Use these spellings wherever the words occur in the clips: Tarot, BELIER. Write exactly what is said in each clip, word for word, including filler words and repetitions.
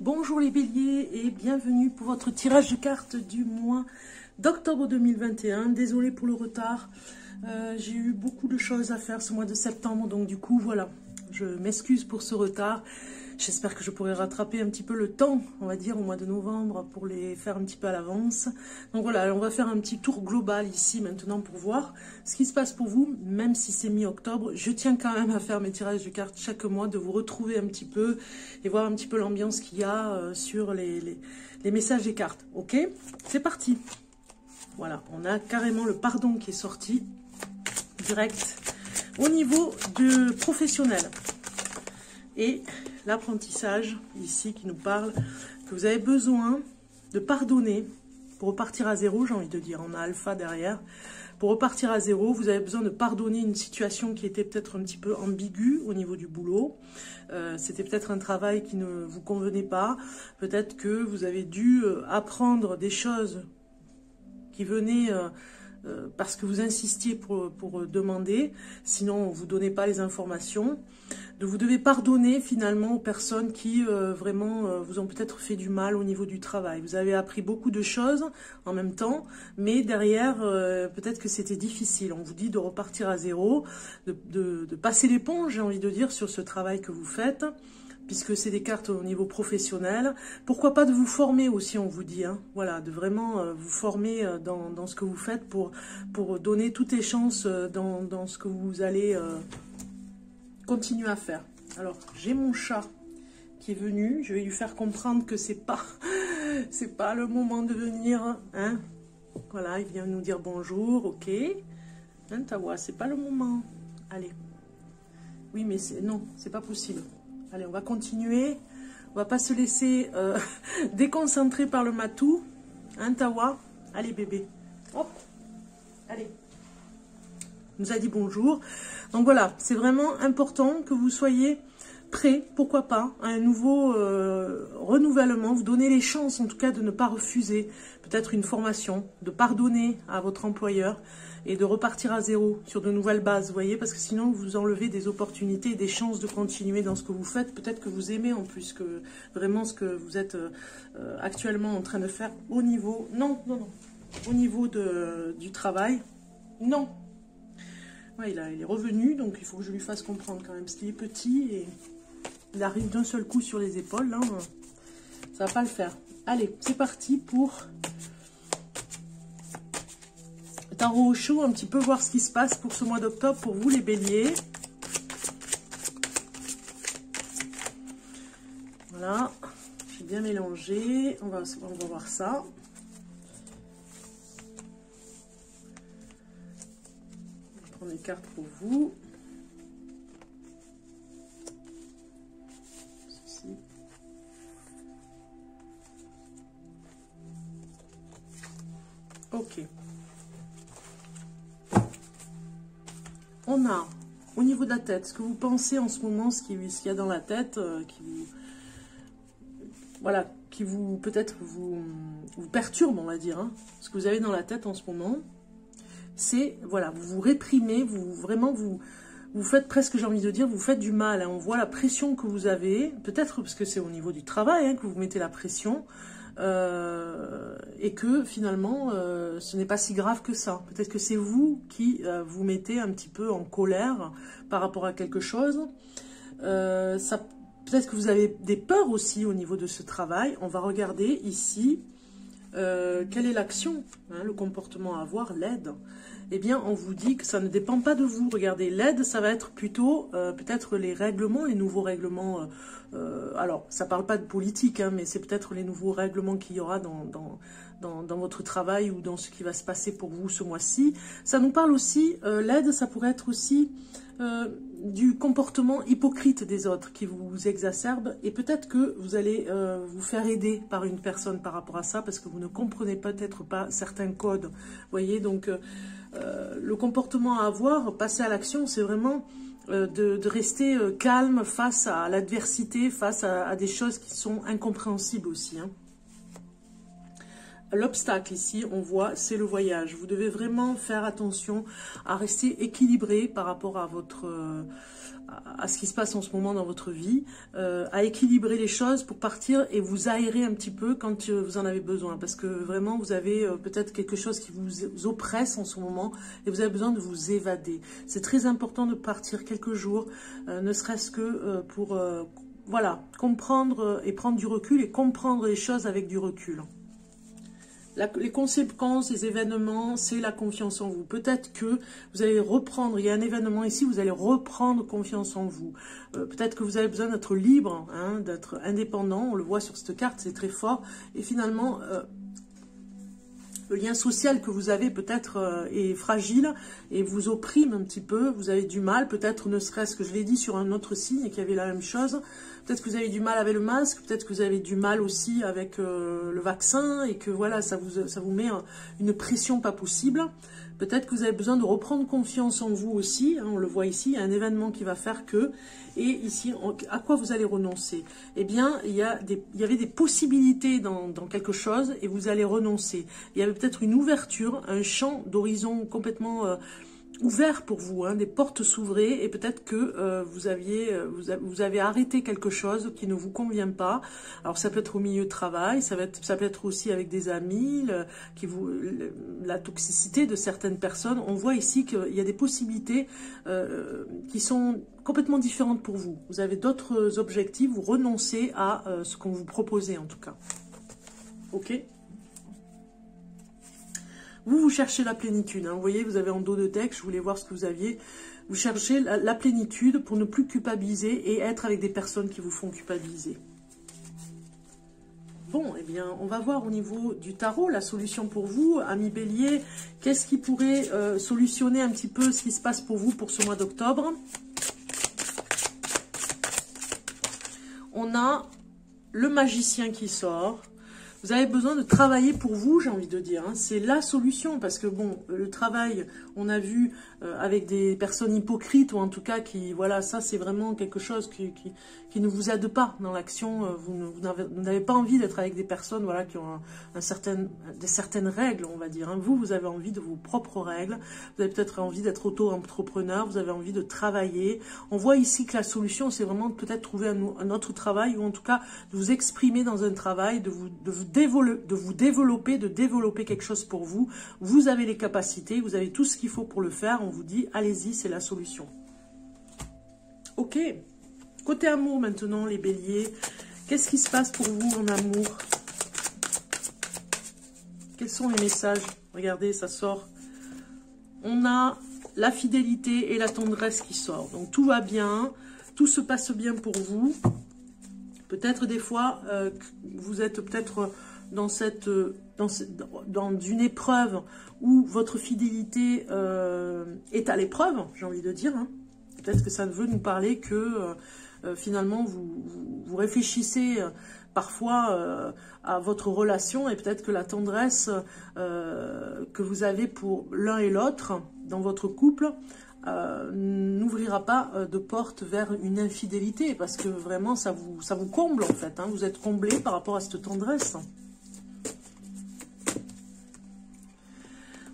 Bonjour les béliers et bienvenue pour votre tirage de cartes du mois d'octobre deux mille vingt et un. Désolée pour le retard, euh, j'ai eu beaucoup de choses à faire ce mois de septembre, donc du coup voilà, je m'excuse pour ce retard. J'espère que je pourrai rattraper un petit peu le temps, on va dire, au mois de novembre, pour les faire un petit peu à l'avance. Donc voilà, on va faire un petit tour global ici maintenant pour voir ce qui se passe pour vous, même si c'est mi-octobre. Je tiens quand même à faire mes tirages de cartes chaque mois, de vous retrouver un petit peu et voir un petit peu l'ambiance qu'il y a sur les, les, les messages des cartes. Ok, c'est parti. Voilà, on a carrément le pardon qui est sorti direct au niveau du professionnel. Et l'apprentissage ici qui nous parle que vous avez besoin de pardonner pour repartir à zéro, j'ai envie de dire, on a alpha derrière, pour repartir à zéro, vous avez besoin de pardonner une situation qui était peut-être un petit peu ambiguë au niveau du boulot, euh, c'était peut-être un travail qui ne vous convenait pas, peut-être que vous avez dû apprendre des choses qui venaient... Euh, Euh, parce que vous insistiez pour, pour demander, sinon on ne vous donnait pas les informations. Donc vous devez pardonner finalement aux personnes qui euh, vraiment euh, vous ont peut-être fait du mal au niveau du travail. Vous avez appris beaucoup de choses en même temps, mais derrière, euh, peut-être que c'était difficile. On vous dit de repartir à zéro, de, de, de passer l'éponge, j'ai envie de dire, sur ce travail que vous faites, puisque c'est des cartes au niveau professionnel. Pourquoi pas de vous former aussi, on vous dit, hein. Voilà, de vraiment vous former dans, dans ce que vous faites pour, pour donner toutes les chances dans, dans ce que vous allez euh, continuer à faire. Alors, j'ai mon chat qui est venu, je vais lui faire comprendre que c'est pas, c'est pas le moment de venir, hein. Voilà, il vient nous dire bonjour, ok. Hein, ta voix, c'est pas le moment. Allez. Oui, mais c'est non, c'est pas possible. Allez, on va continuer. On va pas se laisser euh, déconcentrer par le matou. Hein, Tawa? Allez, bébé. Hop. Allez. Il nous a dit bonjour. Donc voilà, c'est vraiment important que vous soyez prêt, pourquoi pas, à un nouveau euh, renouvellement. Vous donnez les chances, en tout cas, de ne pas refuser peut-être une formation, de pardonner à votre employeur et de repartir à zéro sur de nouvelles bases, vous voyez, parce que sinon vous enlevez des opportunités et des chances de continuer dans ce que vous faites, peut-être que vous aimez en plus, que vraiment ce que vous êtes euh, actuellement en train de faire au niveau, non, non, non, au niveau de, du travail, non. Ouais, il, a, il est revenu, donc il faut que je lui fasse comprendre quand même, parce qu'il est petit et il arrive d'un seul coup sur les épaules, hein. Ça va pas le faire. Allez, c'est parti pour... tarot au chaud, un petit peu voir ce qui se passe pour ce mois d'octobre pour vous les béliers. Voilà, j'ai bien mélangé, on va, on va voir ça. Je prends les cartes pour vous. Ceci. Ok. On a, au niveau de la tête, ce que vous pensez en ce moment, ce qu'il y a dans la tête, euh, qui vous, voilà, qui vous, peut-être, vous, vous perturbe, on va dire, hein. Ce que vous avez dans la tête en ce moment, c'est, voilà, vous vous réprimez, vous, vraiment, vous, vous faites presque, j'ai envie de dire, vous faites du mal, hein. On voit la pression que vous avez, peut-être parce que c'est au niveau du travail, hein, que vous mettez la pression, Euh, et que finalement euh, ce n'est pas si grave que ça. Peut-être que c'est vous qui euh, vous mettez un petit peu en colère par rapport à quelque chose. Euh, ça, peut-être que vous avez des peurs aussi au niveau de ce travail. On va regarder ici euh, quelle est l'action, hein, le comportement à avoir, l'aide. Eh bien, on vous dit que ça ne dépend pas de vous. Regardez, l'aide, ça va être plutôt euh, peut-être les règlements, les nouveaux règlements. Euh, euh, alors, ça ne parle pas de politique, hein, mais c'est peut-être les nouveaux règlements qu'il y aura dans, dans, dans, dans votre travail ou dans ce qui va se passer pour vous ce mois-ci. Ça nous parle aussi, euh, l'aide, ça pourrait être aussi euh, du comportement hypocrite des autres qui vous exacerbe. Et peut-être que vous allez euh, vous faire aider par une personne par rapport à ça parce que vous ne comprenez peut-être pas certains codes. Vous voyez, donc... Euh, Euh, le comportement à avoir, passer à l'action, c'est vraiment euh, de, de rester euh, calme face à l'adversité, face à, à des choses qui sont incompréhensibles aussi, hein. l'obstacle ici, on voit, c'est le voyage. Vous devez vraiment faire attention à rester équilibré par rapport à votre... Euh, à ce qui se passe en ce moment dans votre vie, euh, à équilibrer les choses pour partir et vous aérer un petit peu quand euh, vous en avez besoin, parce que vraiment vous avez euh, peut-être quelque chose qui vous oppresse en ce moment et vous avez besoin de vous évader. C'est très important de partir quelques jours, euh, ne serait-ce que euh, pour euh, voilà, comprendre et prendre du recul et comprendre les choses avec du recul. La, les conséquences, les événements, c'est la confiance en vous. Peut-être que vous allez reprendre, il y a un événement ici, vous allez reprendre confiance en vous. Euh, Peut-être que vous avez besoin d'être libre, hein, d'être indépendant, on le voit sur cette carte, c'est très fort. Et finalement, euh, le lien social que vous avez peut-être euh, est fragile et vous opprime un petit peu, vous avez du mal, peut-être ne serait-ce que je l'ai dit sur un autre signe qui avait la même chose. Peut-être que vous avez du mal avec le masque, peut-être que vous avez du mal aussi avec euh, le vaccin et que voilà, ça vous, ça vous met euh, une pression pas possible. Peut-être que vous avez besoin de reprendre confiance en vous aussi, hein, on le voit ici, il y a un événement qui va faire que, et ici, on, à quoi vous allez renoncer? Eh bien, il y, a des, il y avait des possibilités dans, dans quelque chose et vous allez renoncer. Il y avait peut-être une ouverture, un champ d'horizon complètement... Euh, ouvert pour vous, hein, des portes s'ouvraient et peut-être que euh, vous aviez, vous, a, vous avez arrêté quelque chose qui ne vous convient pas. Alors ça peut être au milieu de travail, ça, va être, ça peut être aussi avec des amis, le, qui vous, le, la toxicité de certaines personnes. On voit ici qu'il y a des possibilités euh, qui sont complètement différentes pour vous. Vous avez d'autres objectifs, vous renoncez à euh, ce qu'on vous proposait en tout cas. Ok ? Vous, vous cherchez la plénitude, hein. Vous voyez, vous avez en dos de texte, je voulais voir ce que vous aviez. Vous cherchez la, la plénitude pour ne plus culpabiliser et être avec des personnes qui vous font culpabiliser. Bon, eh bien, on va voir au niveau du tarot la solution pour vous, ami Bélier. Qu'est-ce qui pourrait euh, solutionner un petit peu ce qui se passe pour vous pour ce mois d'octobre? On a le magicien qui sort. Vous avez besoin de travailler pour vous, j'ai envie de dire. Hein. C'est la solution parce que, bon, le travail, on a vu euh, avec des personnes hypocrites ou en tout cas qui, voilà, ça, c'est vraiment quelque chose qui, qui, qui ne vous aide pas dans l'action. Vous n'avez pas envie d'être avec des personnes voilà, qui ont un, un certain, des certaines règles, on va dire. Hein. Vous, vous avez envie de vos propres règles. Vous avez peut-être envie d'être auto-entrepreneur. Vous avez envie de travailler. On voit ici que la solution, c'est vraiment peut-être trouver un, un autre travail ou en tout cas de vous exprimer dans un travail, de vous, de vous de vous développer, de développer quelque chose pour vous. Vous avez les capacités, vous avez tout ce qu'il faut pour le faire. On vous dit, allez-y, c'est la solution. Ok. Côté amour maintenant, les béliers. Qu'est-ce qui se passe pour vous en amour? Quels sont les messages? Regardez, ça sort. On a la fidélité et la tendresse qui sort. Donc, tout va bien. Tout se passe bien pour vous. Peut-être des fois, euh, vous êtes peut-être dans, cette, dans, cette, dans une épreuve où votre fidélité euh, est à l'épreuve, j'ai envie de dire. Hein. Peut-être que ça veut nous parler que euh, finalement, vous, vous, vous réfléchissez euh, parfois euh, à votre relation et peut-être que la tendresse euh, que vous avez pour l'un et l'autre dans votre couple... Euh, n'ouvrira pas euh, de porte vers une infidélité parce que vraiment ça vous, ça vous comble en fait, hein, vous êtes comblé par rapport à cette tendresse.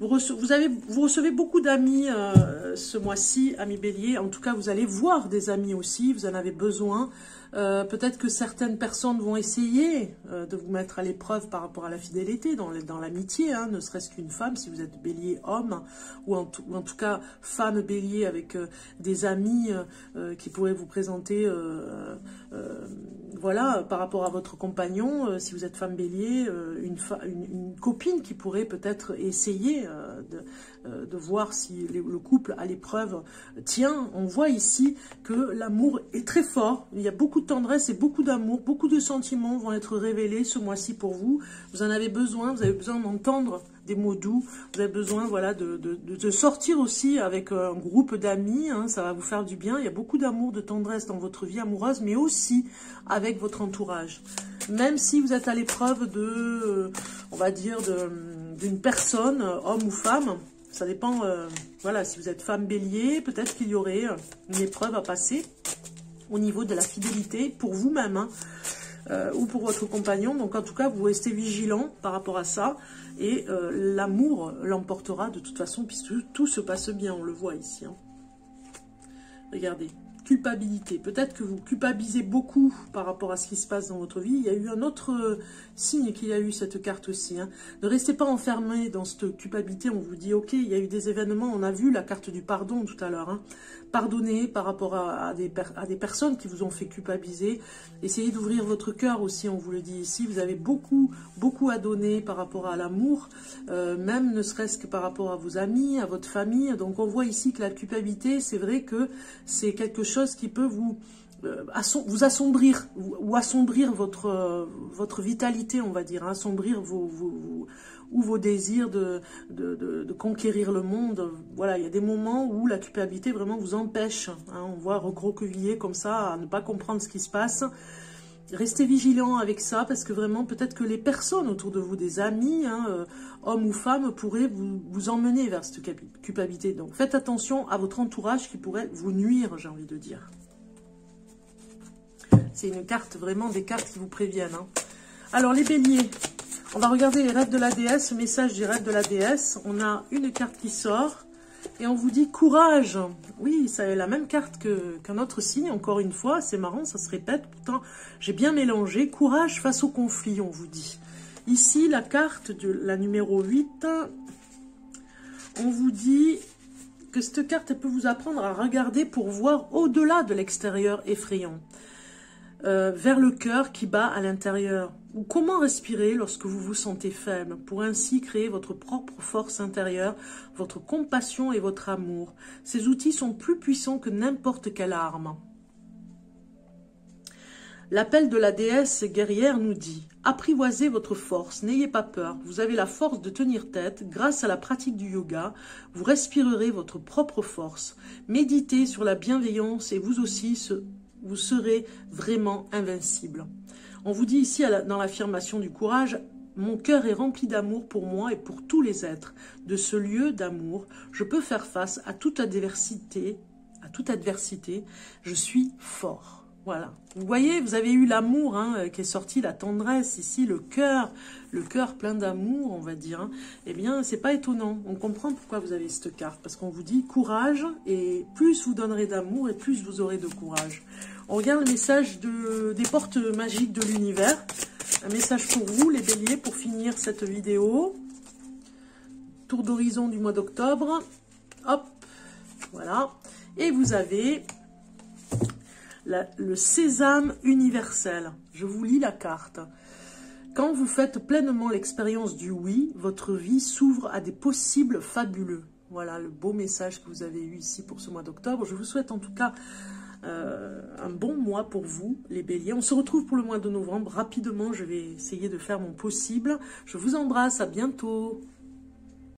Vous, rece vous, avez, vous recevez beaucoup d'amis euh, ce mois-ci, amis béliers, en tout cas vous allez voir des amis aussi, vous en avez besoin. Euh, peut-être que certaines personnes vont essayer euh, de vous mettre à l'épreuve par rapport à la fidélité, dans, dans l'amitié, hein, ne serait-ce qu'une femme, si vous êtes bélier homme, ou en, ou en tout cas femme bélier avec euh, des amis euh, qui pourraient vous présenter, euh, euh, voilà, par rapport à votre compagnon, euh, si vous êtes femme bélier, euh, une, fa une, une copine qui pourrait peut-être essayer euh, de, euh, de voir si les, le couple à l'épreuve tient. On voit ici que l'amour est très fort, il y a beaucoup de tendresse et beaucoup d'amour, beaucoup de sentiments vont être révélés ce mois-ci pour vous. Vous en avez besoin, vous avez besoin d'entendre des mots doux, vous avez besoin voilà, de, de, de sortir aussi avec un groupe d'amis, hein, ça va vous faire du bien. Il y a beaucoup d'amour, de tendresse dans votre vie amoureuse, mais aussi avec votre entourage. Même si vous êtes à l'épreuve de, on va dire, d'une personne, homme ou femme, ça dépend, euh, voilà, si vous êtes femme bélier, peut-être qu'il y aurait une épreuve à passer. Au niveau de la fidélité pour vous-même, hein. euh, ou pour votre compagnon. Donc en tout cas, vous restez vigilant par rapport à ça, et euh, l'amour l'emportera de toute façon, puisque tout se passe bien, on le voit ici. Hein. Regardez, culpabilité. Peut-être que vous culpabilisez beaucoup par rapport à ce qui se passe dans votre vie. Il y a eu un autre euh, signe qu'il y a eu cette carte aussi. Hein. Ne restez pas enfermé dans cette culpabilité. On vous dit, ok, il y a eu des événements. On a vu la carte du pardon tout à l'heure. Hein. Pardonnez par rapport à, à, des, à des personnes qui vous ont fait culpabiliser. Essayez d'ouvrir votre cœur aussi, on vous le dit ici. Vous avez beaucoup, beaucoup à donner par rapport à l'amour. Euh, même ne serait-ce que par rapport à vos amis, à votre famille. Donc on voit ici que la culpabilité, c'est vrai que c'est quelque chose chose qui peut vous, euh, assom vous assombrir ou, ou assombrir votre, euh, votre vitalité, on va dire, hein, assombrir vos, vos, vos, ou vos désirs de, de, de, de conquérir le monde. Voilà, il y a des moments où la culpabilité vraiment vous empêche. Hein, on voit recroqueviller comme ça, à ne pas comprendre ce qui se passe. Restez vigilant avec ça, parce que vraiment, peut-être que les personnes autour de vous, des amis, hein, euh, hommes ou femmes, pourraient vous, vous emmener vers cette culpabilité. Donc faites attention à votre entourage qui pourrait vous nuire, j'ai envie de dire. C'est une carte, vraiment des cartes qui vous préviennent. Hein. Alors les béliers, on va regarder les rêves de la déesse, message des rêves de la déesse. On a une carte qui sort. Et on vous dit courage. Oui, c'est la même carte que qu'un autre signe, encore une fois. C'est marrant, ça se répète. Pourtant, j'ai bien mélangé. Courage face au conflit, on vous dit. Ici, la carte de la numéro huit, on vous dit que cette carte, elle peut vous apprendre à regarder pour voir au-delà de l'extérieur effrayant. Euh, vers le cœur qui bat à l'intérieur. Ou comment respirer lorsque vous vous sentez faible, pour ainsi créer votre propre force intérieure, votre compassion et votre amour. Ces outils sont plus puissants que n'importe quelle arme. L'appel de la déesse guerrière nous dit « Apprivoisez votre force, n'ayez pas peur, vous avez la force de tenir tête, grâce à la pratique du yoga, vous respirerez votre propre force. Méditez sur la bienveillance et vous aussi se... vous serez vraiment invincible. » On vous dit ici, dans l'affirmation du courage, « Mon cœur est rempli d'amour pour moi et pour tous les êtres. De ce lieu d'amour, je peux faire face à toute adversité. À toute adversité, je suis fort. » Voilà. Vous voyez, vous avez eu l'amour hein, qui est sorti, la tendresse ici, le cœur, le cœur plein d'amour, on va dire. Hein. Eh bien, c'est pas étonnant. On comprend pourquoi vous avez cette carte, parce qu'on vous dit courage, et plus vous donnerez d'amour, et plus vous aurez de courage. On regarde le message de, des portes magiques de l'univers. Un message pour vous, les béliers, pour finir cette vidéo. Tour d'horizon du mois d'octobre. Hop, voilà. Et vous avez... La, le sésame universel. Je vous lis la carte. Quand vous faites pleinement l'expérience du oui, votre vie s'ouvre à des possibles fabuleux. Voilà le beau message que vous avez eu ici pour ce mois d'octobre. Je vous souhaite en tout cas euh, un bon mois pour vous, les béliers. On se retrouve pour le mois de novembre. Rapidement, je vais essayer de faire mon possible. Je vous embrasse. À bientôt.